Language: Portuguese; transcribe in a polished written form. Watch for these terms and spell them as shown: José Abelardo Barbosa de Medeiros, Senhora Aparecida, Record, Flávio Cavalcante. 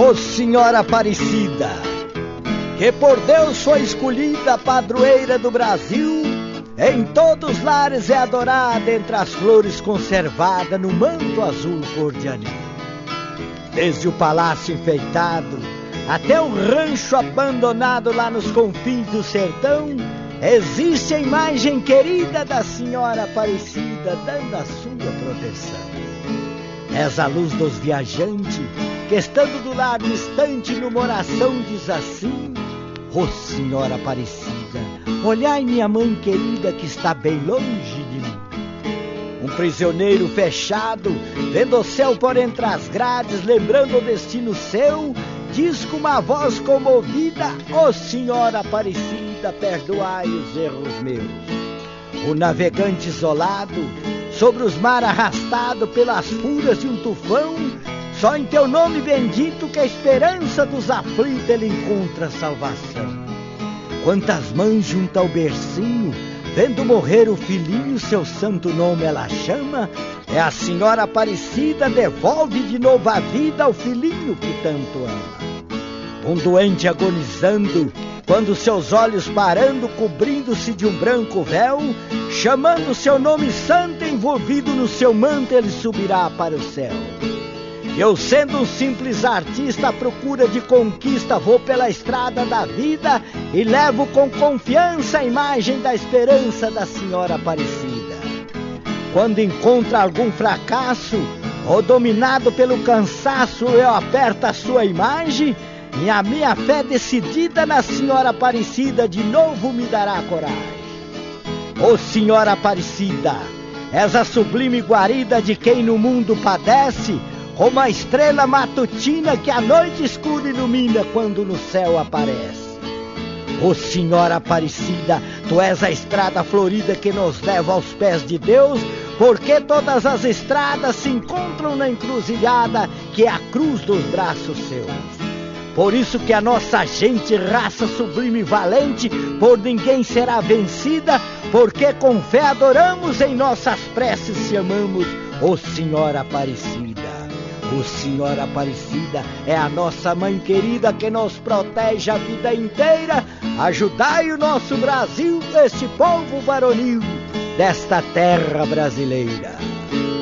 Ô Senhora Aparecida, que por Deus foi escolhida padroeira do Brasil, em todos os lares é adorada entre as flores conservada no manto azul cor de anil. Desde o palácio enfeitado até o rancho abandonado lá nos confins do sertão, existe a imagem querida da Senhora Aparecida dando a sua proteção. És a luz dos viajantes que, estando do lado distante, numa oração diz assim: Ô Senhora Aparecida, olhai minha mãe querida que está bem longe de mim. Um prisioneiro fechado, vendo o céu por entre as grades, lembrando o destino seu, diz com uma voz comovida: Ô Senhora Aparecida, perdoai os erros meus. O navegante isolado, sobre os mares arrastado pelas fúrias de um tufão, só em teu nome bendito que a esperança dos aflitos ele encontra salvação. Quantas mães junto ao bercinho, vendo morrer o filhinho, seu santo nome ela chama, é a Senhora Aparecida devolve de novo a vida ao filhinho que tanto ama. Um doente agonizando, quando seus olhos parando, cobrindo-se de um branco véu, chamando seu nome santo, envolvido no seu manto, ele subirá para o céu. Eu, sendo um simples artista à procura de conquista, vou pela estrada da vida e levo com confiança a imagem da esperança da Senhora Aparecida. Quando encontra algum fracasso, ou dominado pelo cansaço, eu aperto a sua imagem, e a minha fé decidida na Senhora Aparecida de novo me dará coragem. Ô Senhora Aparecida, és a sublime guarida de quem no mundo padece, como a estrela matutina que a noite escura ilumina quando no céu aparece. Ô Senhora Aparecida, tu és a estrada florida que nos leva aos pés de Deus, porque todas as estradas se encontram na encruzilhada que é a cruz dos braços seus. Por isso que a nossa gente, raça sublime e valente, por ninguém será vencida, porque com fé adoramos em nossas preces se amamos, ô Senhora Aparecida. Ô Senhora Aparecida é a nossa mãe querida que nos protege a vida inteira. Ajudai o nosso Brasil, este povo varonil desta terra brasileira.